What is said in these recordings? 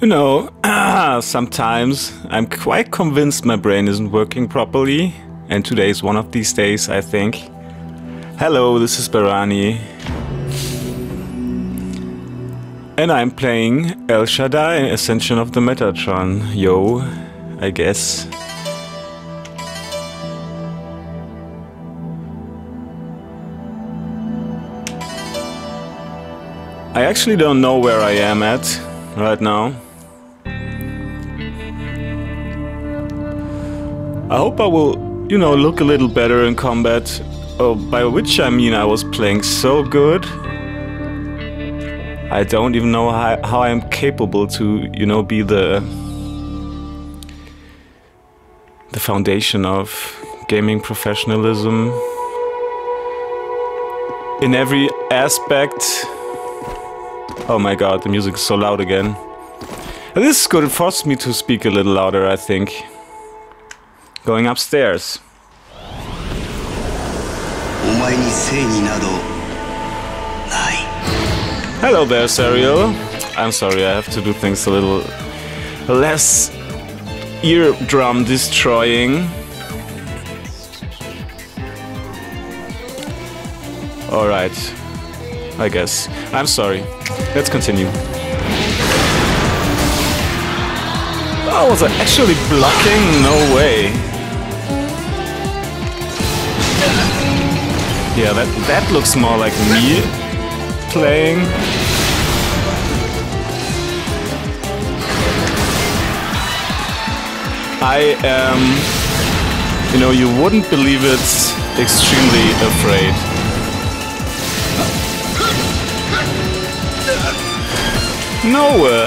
You know, sometimes I'm quite convinced my brain isn't working properly, and today is one of these days, I think. Hello, this is Barani, and I'm playing El Shaddai in Ascension of the Metatron. Yo, I guess. I actually don't know where I am at right now. I hope I will, you know, look a little better in combat. Oh, by which I mean I was playing so good. I don't even know how I'm capable to, you know, be the foundation of gaming professionalism in every aspect. Oh my god, the music is so loud again. This is good, it forced me to speak a little louder, I think. Going upstairs. Hello there, Sariel. I'm sorry, I have to do things a little less eardrum destroying. Alright, I guess. I'm sorry. Let's continue. Oh, was I actually blocking? No way. Yeah, that looks more like me playing. I am, you know, you wouldn't believe it, extremely afraid. Nowhere.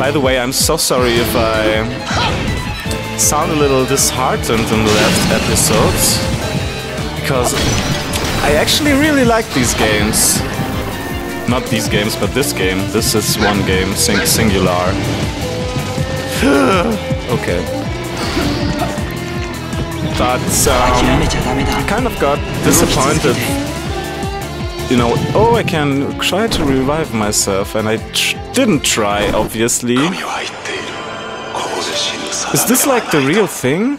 By the way, I'm so sorry if I sound a little disheartened in the last episodes, because I actually really like these games. Not these games, but this game. This is one game, singular. Okay. But I kind of got disappointed, you know. Oh, I can try to revive myself, and I didn't try, obviously. Is this like the real thing?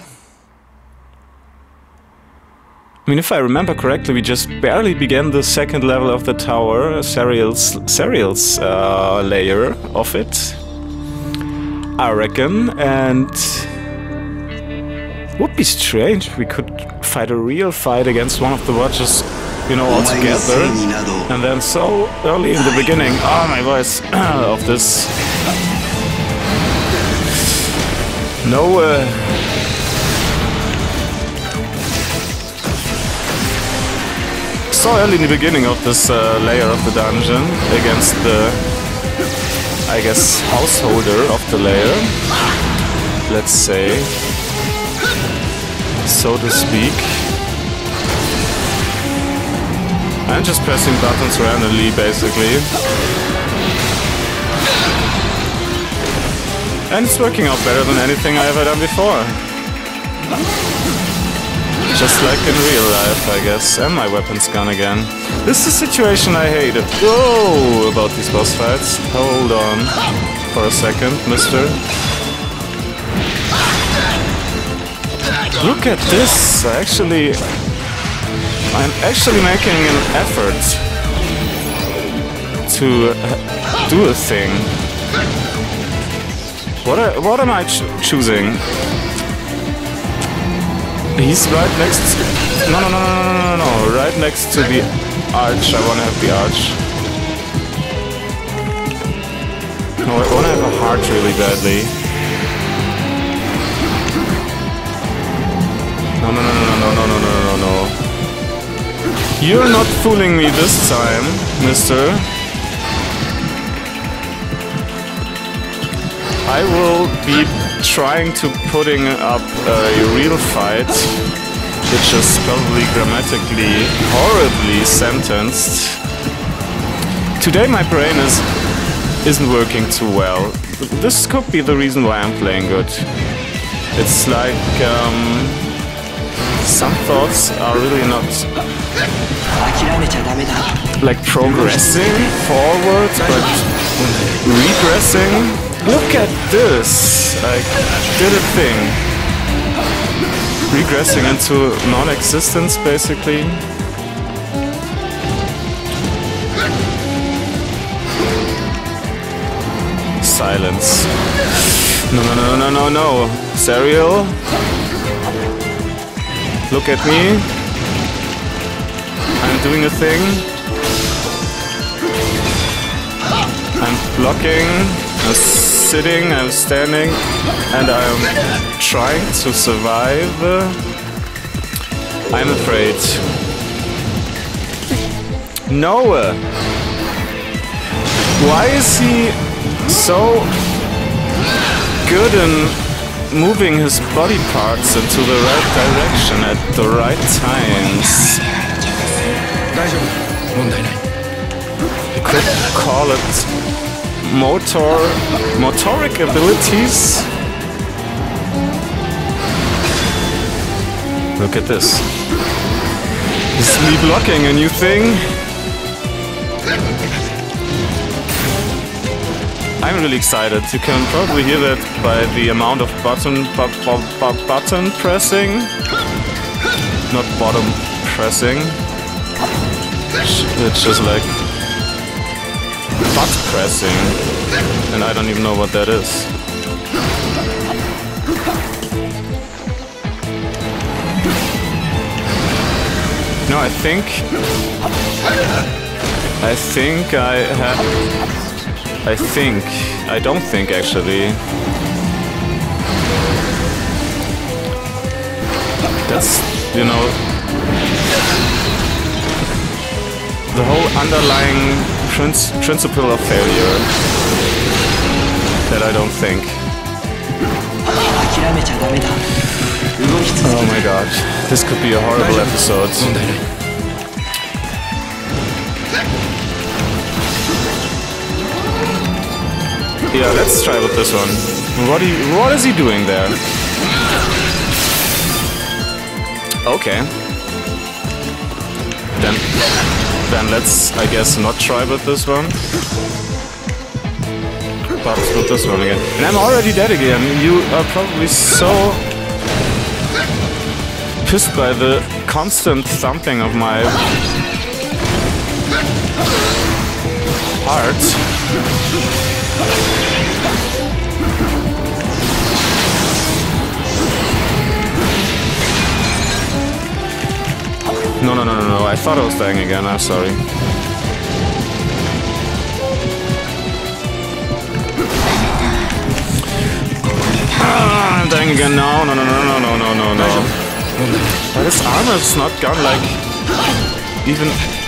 I mean, if I remember correctly, we just barely began the second level of the tower, Zeriel's layer of it, I reckon, and would be strange if we could fight a real fight against one of the Watchers, you know, all together, and then so early in the beginning. Oh, my voice of this. No, so early in the beginning of this layer of the dungeon against the, I guess, householder of the layer, let's say, so to speak. I'm just pressing buttons randomly, basically. And it's working out better than anything I ever done before. Just like in real life, I guess. And my weapon's gone again. This is a situation I hate. Whoa, about these boss fights. Hold on for a second, mister. Look at this! I'm actually making an effort to do a thing. What am I choosing? He's right next to... No, right next to the arch. I wanna have the arch. No, I wanna have a heart really badly. No. You're not fooling me this time, mister. I will be trying to putting up a real fight, which is probably grammatically horribly sentenced. Today my brain isn't working too well. This could be the reason why I'm playing good. It's like some thoughts are really not like progressing forward, but regressing. Look at this! I did a thing. Regressing into non-existence, basically. Silence. No, no, no, no, no, no. Sariel? Look at me. I'm doing a thing. I'm blocking. I'm sitting. I'm standing. And I'm trying to survive. I'm afraid. Noah! Why is he so good in moving his body parts into the right direction at the right times? You could call it motoric abilities. Look at this. This is me blocking a new thing. I'm really excited. You can probably hear that by the amount of button pressing. Not bottom pressing. It's just like butt pressing. And I don't even know what that is. No, I don't think actually. That's, you know, the whole underlying principle of failure that I don't think. Oh my god, this could be a horrible episode. Yeah, let's try with this one. What is he doing there? Okay. Then let's, I guess, not try with this one. But with this one again. And I'm already dead again. You are probably so pissed by the constant thumping of my heart. No, no, no, no, no, I thought I was dying again, I'm sorry. Ah, I'm dying again, no, no, no, no, no, no, no, no. But his armor's not gone, like,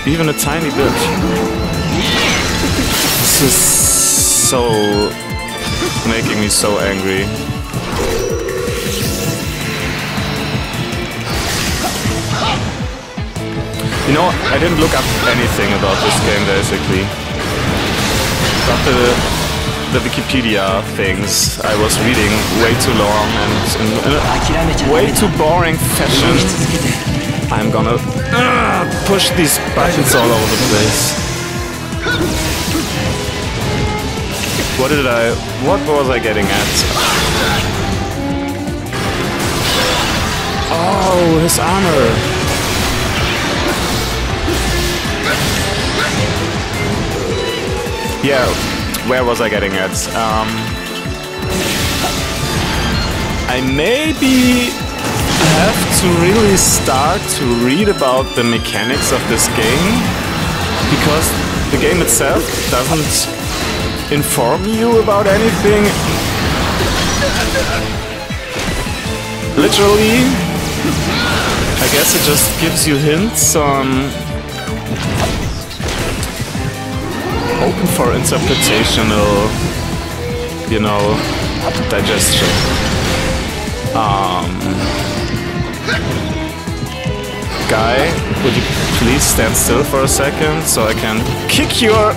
even a tiny bit. This is so making me so angry. You know, I didn't look up anything about this game basically. But the Wikipedia things I was reading way too long and in a way too boring fashion. I'm gonna push these buttons all over the place. What was I getting at? Oh, his armor! Yeah, where was I getting at? I maybe have to really start to read about the mechanics of this game, because the game itself doesn't inform you about anything. Literally, I guess it just gives you hints on open for interpretational, you know, digestion. Guy, would you please stand still for a second so I can kick your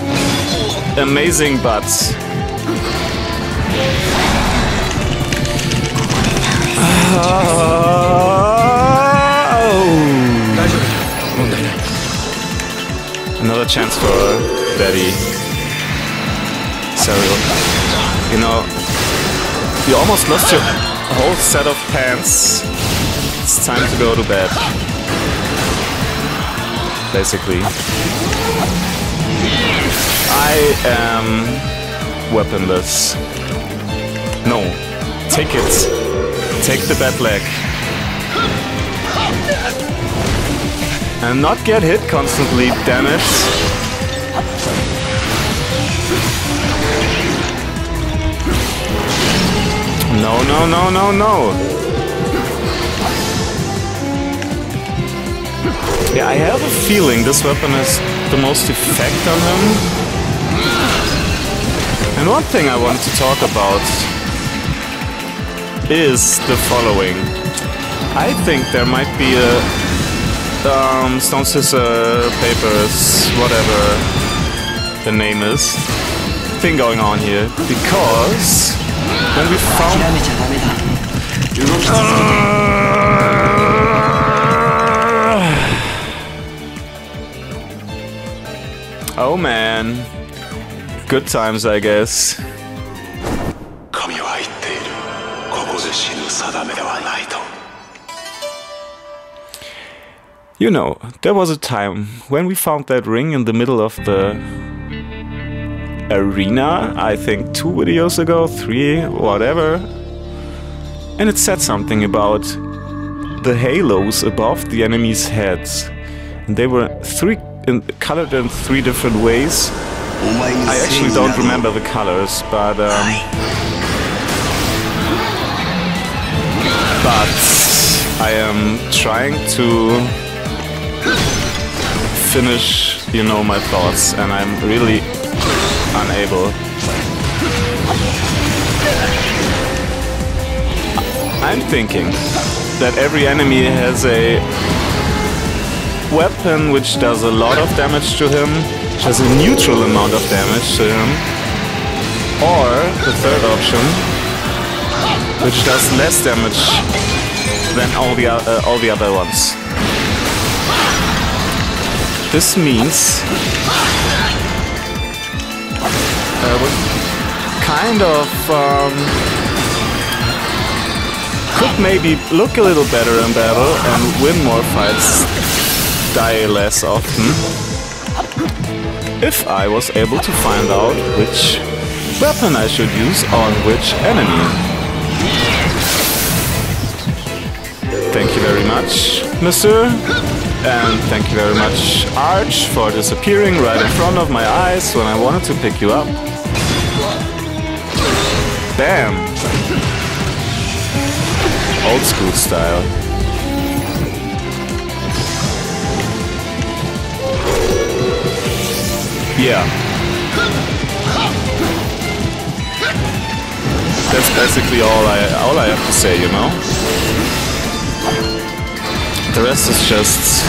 amazing butts. chance for Betty. Sariel, you know, you almost lost your whole set of pants. It's time to go to bed. Basically. I am weaponless. No. Take it. Take the bat leg. And not get hit constantly, damn it. No, no, no, no, no. Yeah, I have a feeling this weapon has the most effect on him. And one thing I want to talk about is the following. I think there might be a stone, scissor, papers, whatever the name is, thing going on here, because when we found... Oh man, good times I guess. You know, there was a time when we found that ring in the middle of the arena, I think 2 videos ago, 3, whatever. And it said something about the halos above the enemy's heads. And they were colored in 3 different ways. I actually don't remember the colors, but I am trying to finish, you know, my thoughts, and I'm really unable. I'm thinking that every enemy has a weapon which does a lot of damage to him, which has a neutral amount of damage to him, or the third option, which does less damage than all the other ones. This means kind of could maybe look a little better in battle and win more fights, die less often, if I was able to find out which weapon I should use on which enemy. Thank you very much, monsieur. And thank you very much, Arch, for disappearing right in front of my eyes when I wanted to pick you up. Bam! Old school style. Yeah. That's basically all I have to say, you know? The rest is just...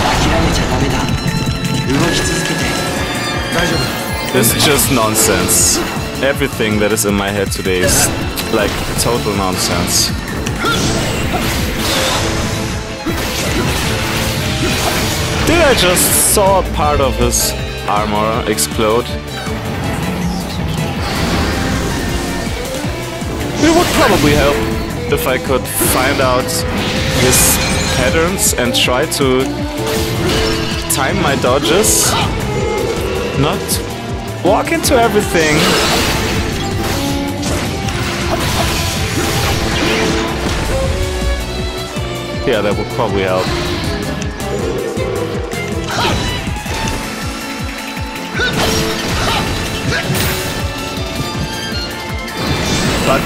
this is just nonsense. Everything that is in my head today is like total nonsense. Did I just saw a part of his armor explode? It would probably help if I could find out his patterns and try to time my dodges, not walk into everything. Yeah, that would probably help. But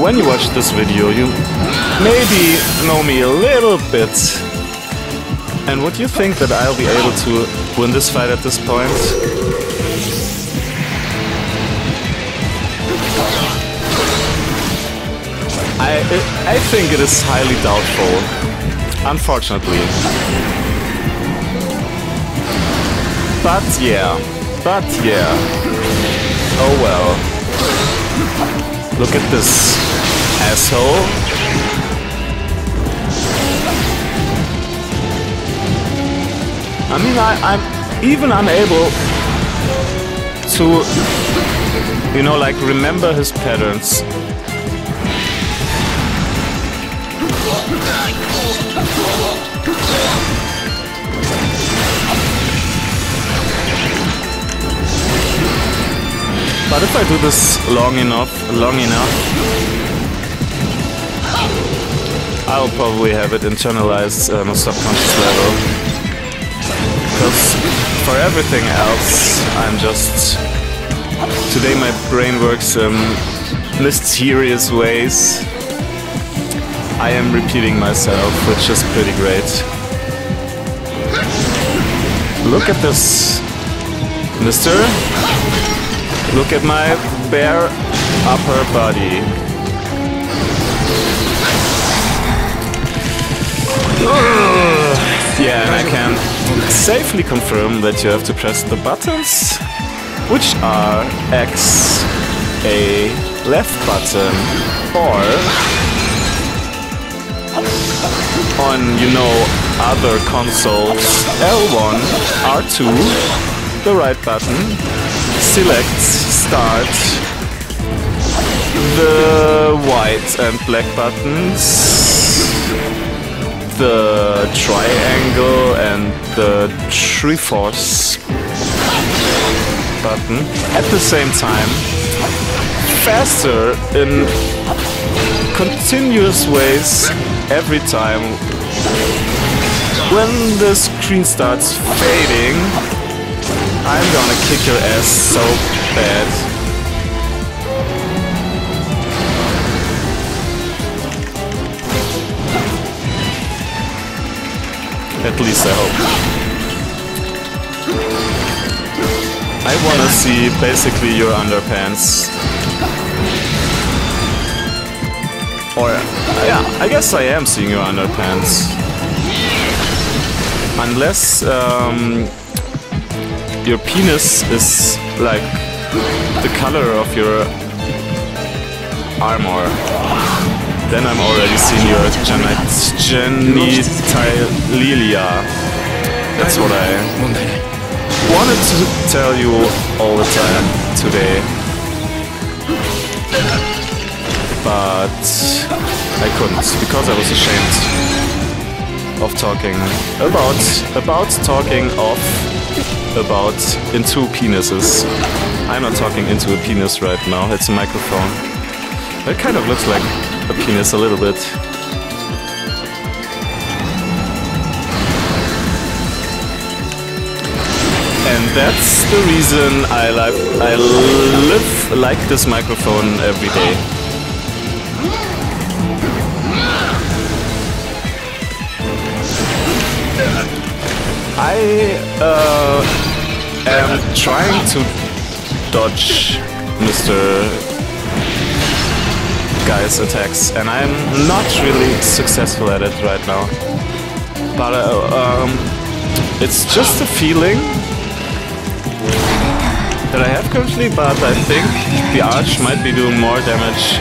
when you watch this video, you maybe know me a little bit. And would you think that I'll be able to win this fight at this point? I think it is highly doubtful, unfortunately. But yeah. Oh well. Look at this. Asshole. I mean, I'm even unable to, you know, like remember his patterns. But if I do this long enough, I'll probably have it internalized on a subconscious level. Because for everything else, I'm just... Today my brain works in mysterious ways. I am repeating myself, which is pretty great. Look at this, mister. Look at my bare upper body. Yeah, and I can safely confirm that you have to press the buttons, which are X, A, left button, or on, you know, other consoles, L1, R2, the right button. Select, start, the white and black buttons, the triangle and the Triforce button at the same time, faster in continuous ways every time. When the screen starts fading, I'm gonna kick your ass so bad. At least I hope. I wanna see basically your underpants. Or, yeah, I guess I am seeing your underpants. Unless, your penis is like the color of your armor. Then I'm already seeing your genitalia. That's what I wanted to tell you all the time today. But I couldn't because I was ashamed of talking about into penises. I'm not talking into a penis right now, it's a microphone. It kind of looks like a penis a little bit. And that's the reason I live like this microphone every day. I am trying to dodge Mr. Guy's attacks, and I'm not really successful at it right now. But it's just a feeling that I have currently, but I think the Arch might be doing more damage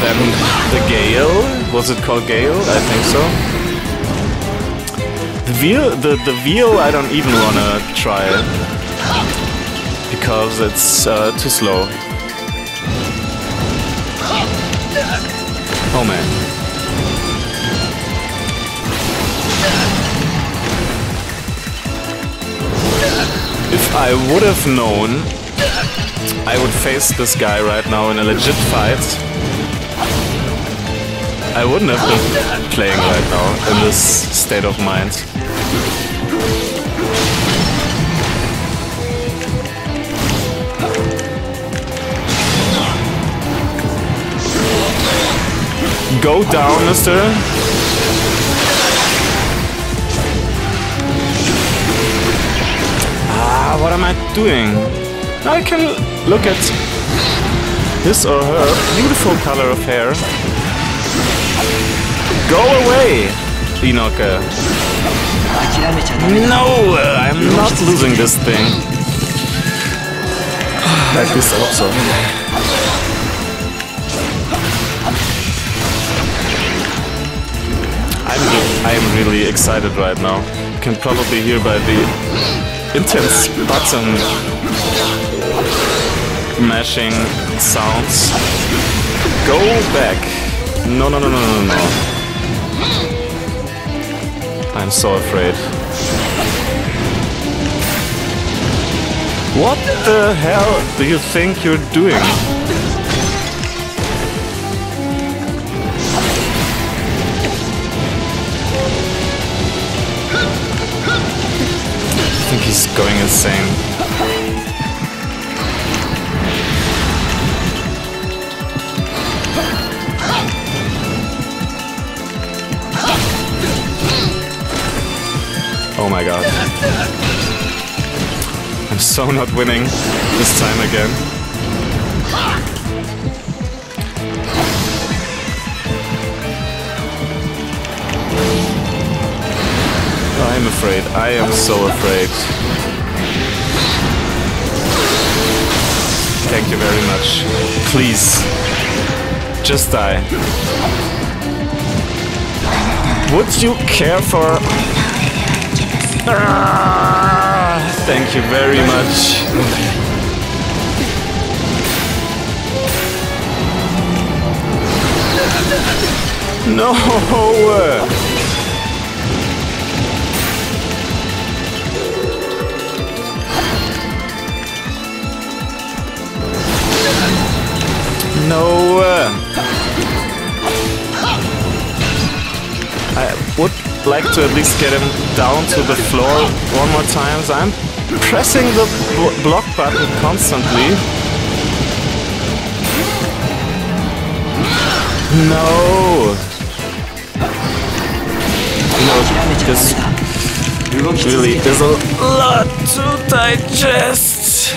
than the Gale. Was it called Gale? I think so. The veal I don't even wanna try because it's too slow. Oh man. If I would have known I would face this guy right now in a legit fight, I wouldn't have been playing right now in this state of mind. Go down, mister. Ah, what am I doing? I can look at his or her beautiful color of hair. Go away, Hinoka. No, I'm not losing this thing. At least I hope so. I'm really excited right now. You can probably hear by the intense button mashing sounds. Go back. No, no, no, no, no, no. I'm so afraid. What the hell do you think you're doing? I think he's going insane. Oh my god. I'm so not winning this time again. I'm afraid. I am so afraid. Thank you very much. Please. Just die. Would you care for... Ah, thank you very much. No! No! I would like to at least get him down to the floor one more time. So I'm pressing the block button constantly. No! No, this really is a lot to digest.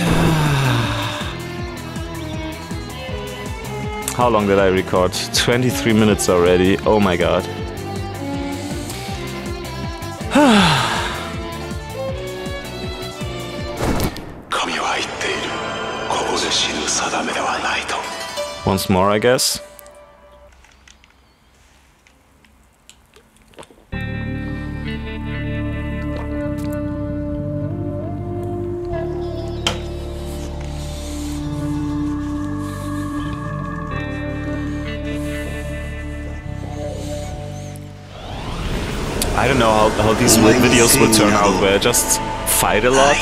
How long did I record? 23 minutes already. Oh my god. Once more, I guess. I don't know how these videos will turn out, where I just fight a lot,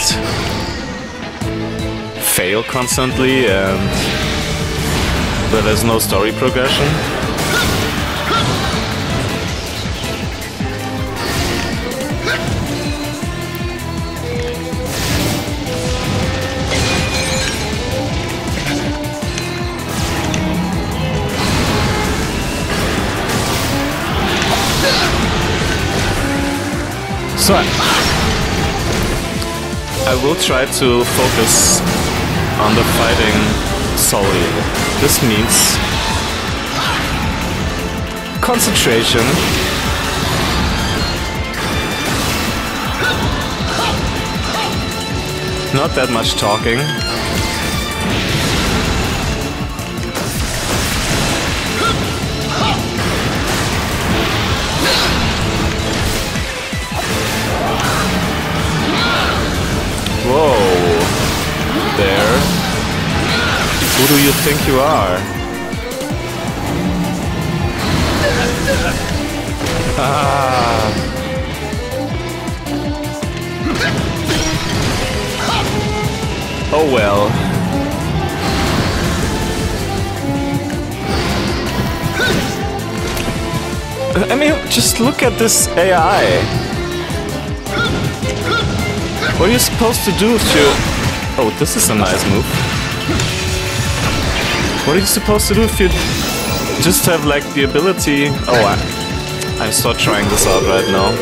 fail constantly, and... but there's no story progression. So I will try to focus on the fighting solely. This means concentration. Not that much talking. Whoa. There. Who do you think you are? Ah. Oh well. I mean, just look at this AI. What are you supposed to do if you... Oh, this is a nice move. What are you supposed to do if you just have, like, the ability... Oh, I'm still trying this out right now.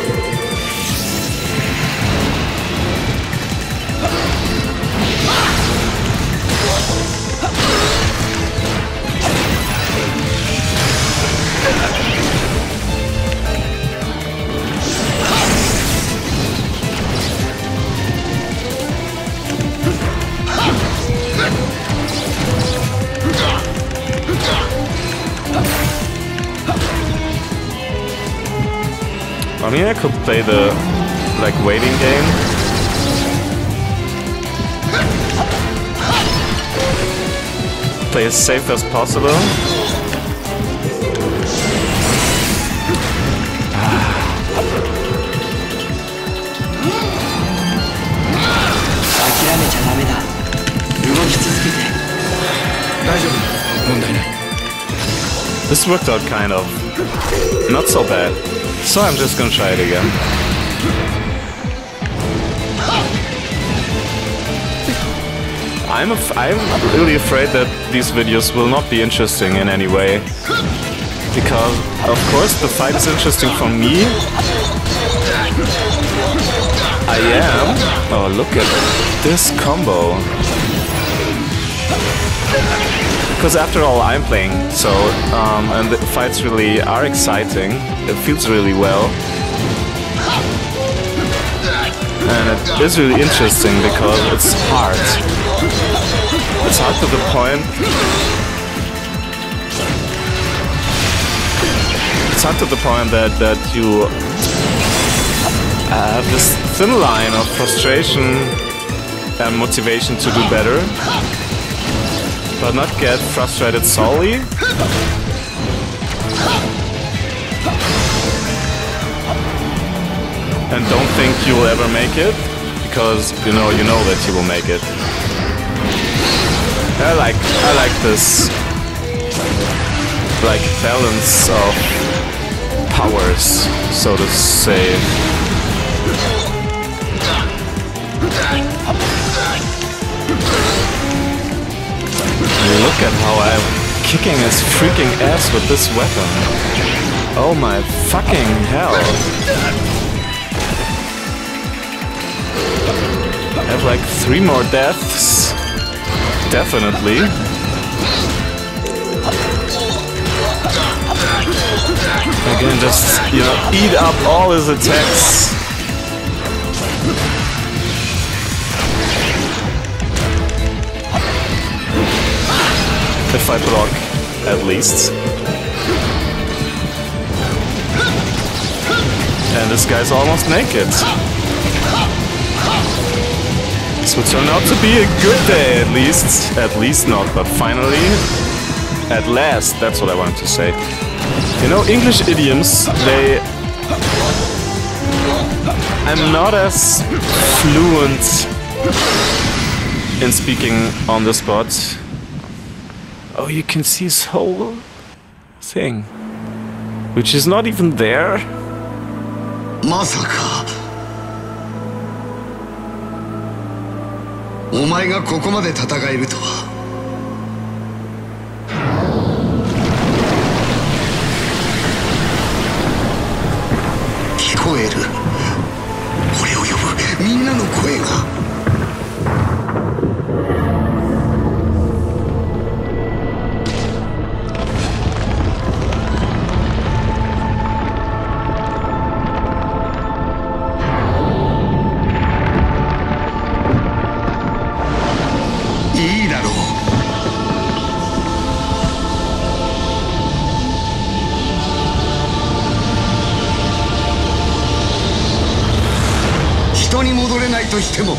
I mean, I could play the, like, waiting game. Play as safe as possible. This worked out kind of. Not so bad. So I'm just gonna try it again. I'm really afraid that these videos will not be interesting in any way. Because, of course, the fight is interesting for me. I am. Oh, look at this combo. Because after all, I'm playing, so... and the fights really are exciting. It feels really well. And it is really interesting because it's hard. It's hard to the point. It's hard to the point that you have this thin line of frustration and motivation to do better, but not get frustrated solely. And don't think you will ever make it, because you know that you will make it. I like this balance of powers, so to say. Look at how I'm kicking his freaking ass with this weapon. Oh my fucking hell. I have like 3 more deaths, definitely. Again, just, eat up all his attacks. If I block, at least. And this guy's almost naked. This will turn out to be a good day, at least. At least not, but finally. At last, that's what I wanted to say. English idioms, they... I'm not as fluent in speaking on the spot. Oh, you can see his whole thing. Which is not even there. Masaka. お前がここまで戦えるとは。聞こえる。俺を呼ぶみんなの声が。 としてもこ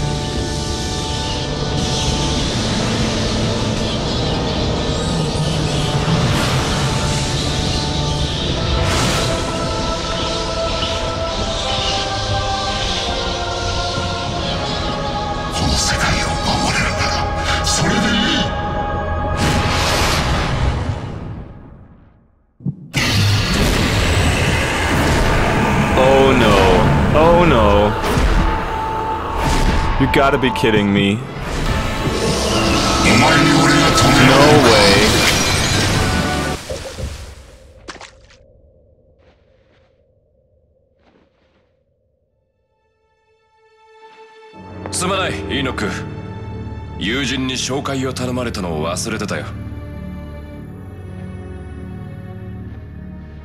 の世界を守れるならそれでいい Oh no, oh no. You gotta be kidding me. No way. Sorry, Hinoka. I asked my friend to recommend you. I forgot.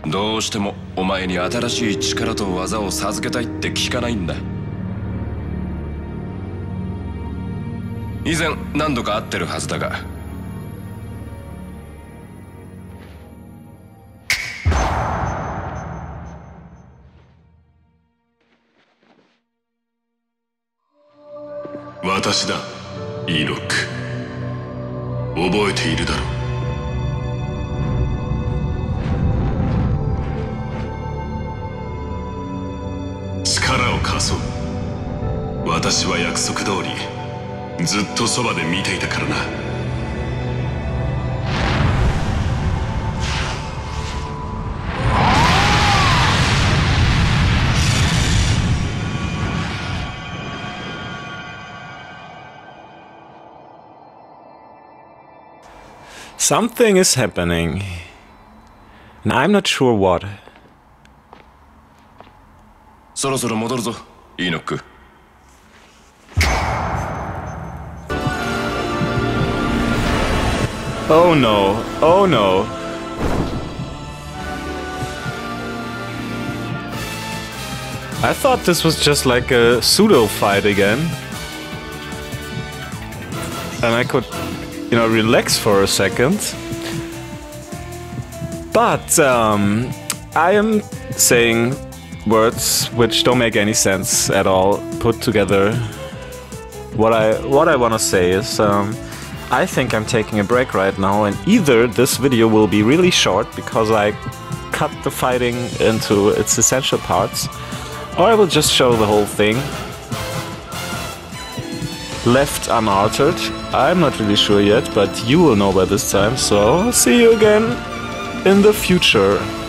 How come I don't want to give you new power and skills? 以前何度か会ってるはずだが私だイーロック覚えているだろう仮装。私は約束通り、ずっとそばで見ていたからな。Something is happening, and I'm not sure what. そろそろ戻るぞ、イノック。Oh no, oh no. I thought this was just like a pseudo fight again, and I could, you know, relax for a second. But I am saying words which don't make any sense at all put together. What I want to say is I think I'm taking a break right now, and either this video will be really short because I cut the fighting into its essential parts, or I will just show the whole thing left unaltered. I'm not really sure yet, but you will know by this time, so see you again in the future.